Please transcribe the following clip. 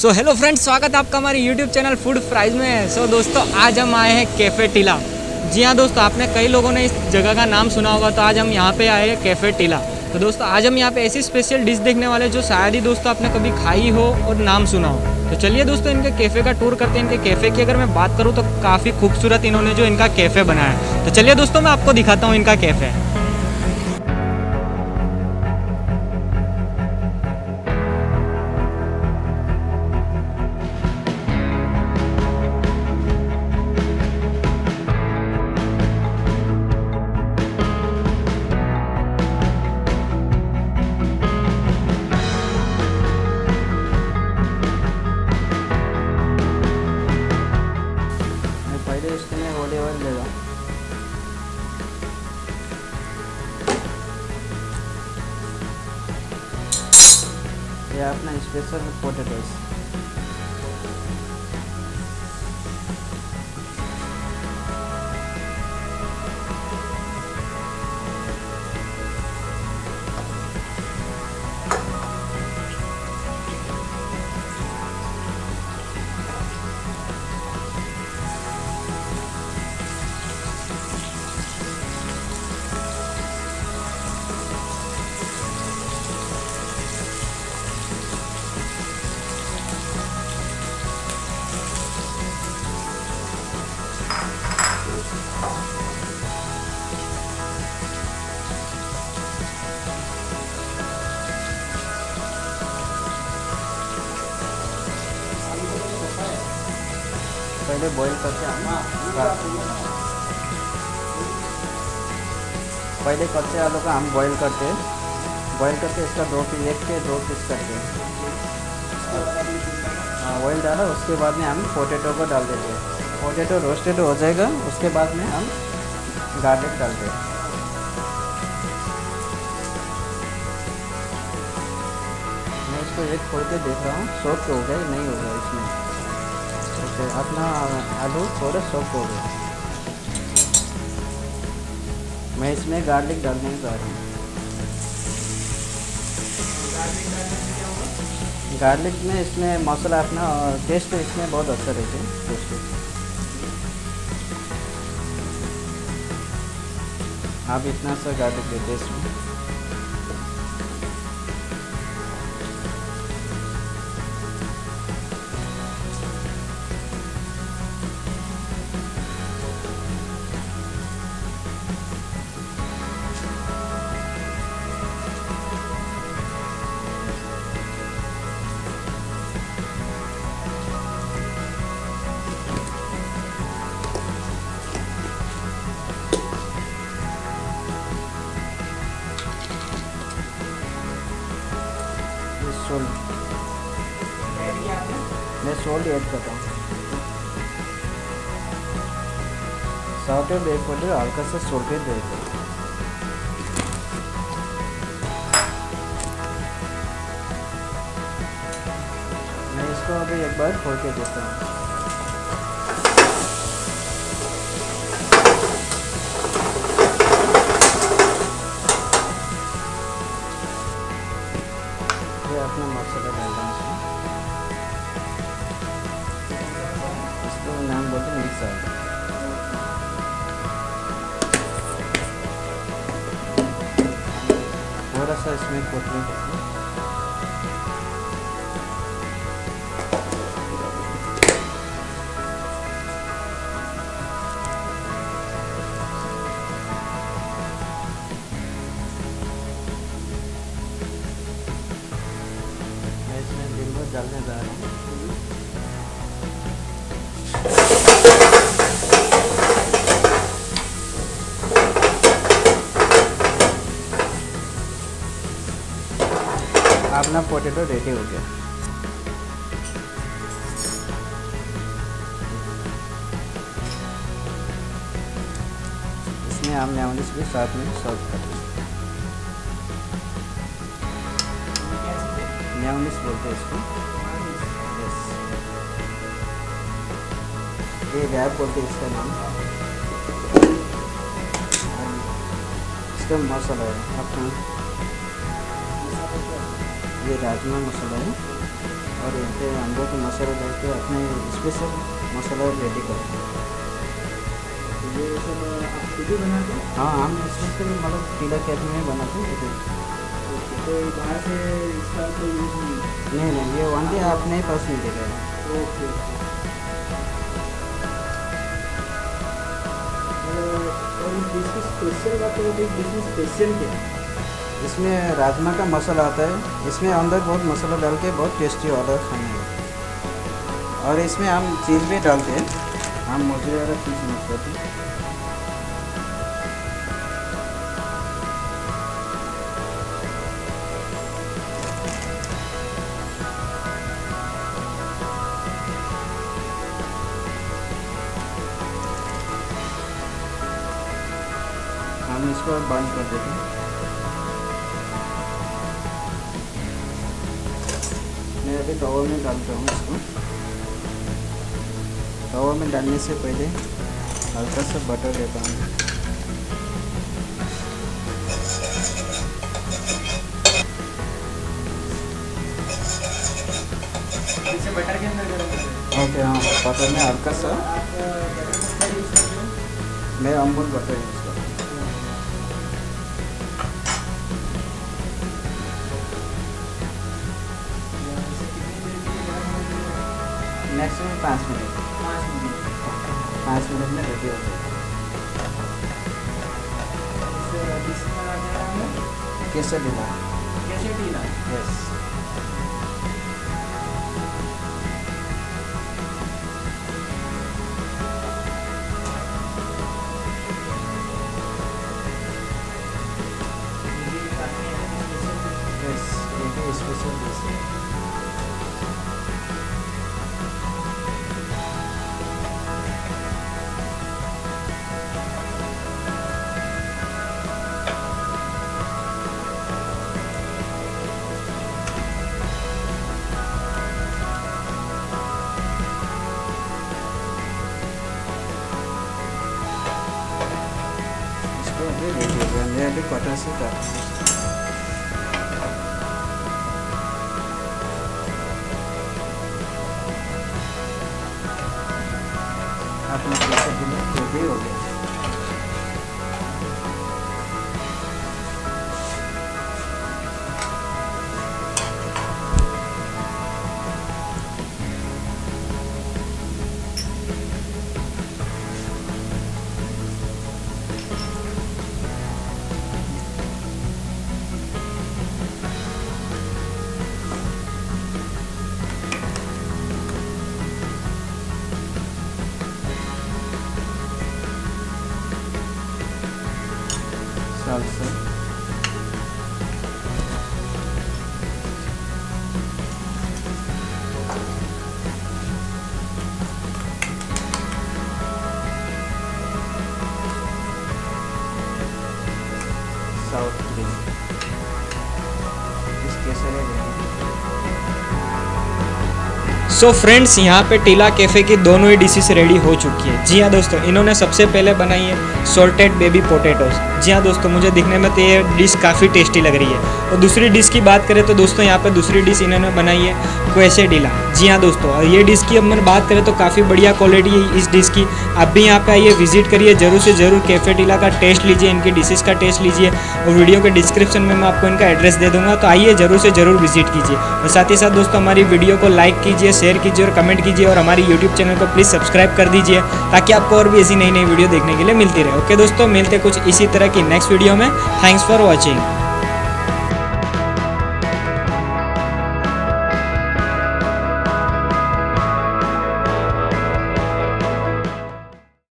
So hello friends, स्वागत है आपका हमारे यूट्यूब चैनल फूड फ्राइज में। सो दोस्तों, आज हम आए हैं कैफ़े टीला। जी हाँ दोस्तों, आपने कई लोगों ने इस जगह का नाम सुना होगा, तो आज हम यहाँ पे आए हैं कैफ़े टीला। तो दोस्तों, आज हम यहाँ पे ऐसी स्पेशल डिश देखने वाले जो शायद ही दोस्तों आपने कभी खाई हो और नाम सुना हो। तो चलिए दोस्तों, इनके कैफ़े का टूर करते हैं। इनके कैफ़े की अगर मैं बात करूँ तो काफ़ी खूबसूरत इन्होंने जो इनका कैफ़े बनाया है, तो चलिए दोस्तों मैं आपको दिखाता हूँ इनका कैफ़े। ये अपना स्पेशल पोटैटोस। पहले बॉईल करके पहले कच्चे आलू का हम बॉईल करके इसका दो पीस करके ऑयल डाला। उसके बाद में हम पोटैटो को डाल देते हैं। पोटैटो रोस्टेड हो जाएगा, उसके बाद में हम गार्लिक डाल देते हैं। मैं इसको एक खोल के देख रहा हूँ, सॉफ्ट हो गया नहीं हो गया इसमें। तो अपना आलू थोड़ा सॉफ्ट हो गया। मैं इसमें गार्लिक डालने जा रहा हूँ। गार्लिक में इसमें मसाला अपना टेस्ट इसमें बहुत अच्छा रहता है। टेस्ट आप इतना सा गार्लिक देते हैं इसमें। मैं सॉल्ट ऐड करता हूँ। सॉल्टेड एक बटे हल्का सा सॉल्टेड ऐड करता हूँ। मैं इसको अभी एक बार खोल के देता हूँ। अपना मसाला डालना है। इसको नाम बोलते हैं मिक्सर। थोड़ा सा इसमें कोटिंग करते हैं। डालने जा रहा हूँ। अपना पोटैटो रेडी हो गया। इसमें हम लेमन भी साथ में सर्व करते हैं। लेमनिस बोलते हैं इसको। ये गैप बोलते हैं इसका नाम। इसका मसाला है अपना, ये राजमा मसाला है। और यहाँ पे हम लोग मसाला डाल के अपने स्पेशल मसाला रेडी करते हैं। ये सब आप खुद ही बनाते हैं? हाँ, हम स्पेशल मतलब टीला कैफे में बनाते हैं। तो बाहर से इसका कोई यूज़ नहीं, ये वांडे अपने पास नहीं देगा। ओके, और बिजनेस स्पेशल का तो बिजनेस स्पेशल क्या है? इसमें राजमा का मसाला आता है, इसमें अंदर बहुत मसाला डाल के बहुत टेस्टी होता है खाने में। और इसमें हम चीज़ भी डालते हैं, हम मोज़रेला चीज़ मिक्स करते हैं। हम इसको बंद कर देते हैं। मैं अभी तवा में डालता हूँ इसको। तवा में डालने से पहले हल्का सा बटर देता हूँ। बटर के अंदर ओके, हाँ बटर में हल्का सा, मैं अमूल बटर यूज़ करता हूँ। नेक्स्ट में 5 मिनट में रेडी हो जाएगा। कैसे टीला यस। स्पेशल मैं अभी कटा से कर आप मतलब भी हो गया। साल्सा साउथ ग्रीन इसके सारे। सो फ्रेंड्स, यहाँ पे टीला कैफे की दोनों ही डिशेस रेडी हो चुकी है। जी हाँ दोस्तों, इन्होंने सबसे पहले बनाई है सॉल्टेड बेबी पोटैटोस। जी हाँ दोस्तों, मुझे दिखने में तो ये डिश काफ़ी टेस्टी लग रही है। और दूसरी डिश की बात करें तो दोस्तों यहाँ पर दूसरी डिश इन्होंने बनाई है कैफे टीला। जी हाँ दोस्तों, और ये डिश की हमने बात करें तो काफ़ी बढ़िया क्वालिटी है इस डिश की। आप भी यहाँ पे आइए, विजिट करिए, ज़रूर से ज़रूर कैफे टीला का टेस्ट लीजिए, इनकी डिशेस का टेस्ट लीजिए। और वीडियो के डिस्क्रिप्शन में मैं आपको इनका एड्रेस दे दूँगा, तो आइए ज़रूर से ज़रूर विजिट कीजिए। और साथ ही साथ दोस्तों हमारी वीडियो को लाइक कीजिए, शेयर कीजिए और कमेंट कीजिए। और हमारे यूट्यूब चैनल को प्लीज़ सब्सक्राइब कर दीजिए, ताकि आपको और भी ऐसी नई नई वीडियो देखने के लिए मिलती रहे। ओके दोस्तों, मिलते कुछ इसी तरह की नेक्स्ट वीडियो में। Thanks for watching.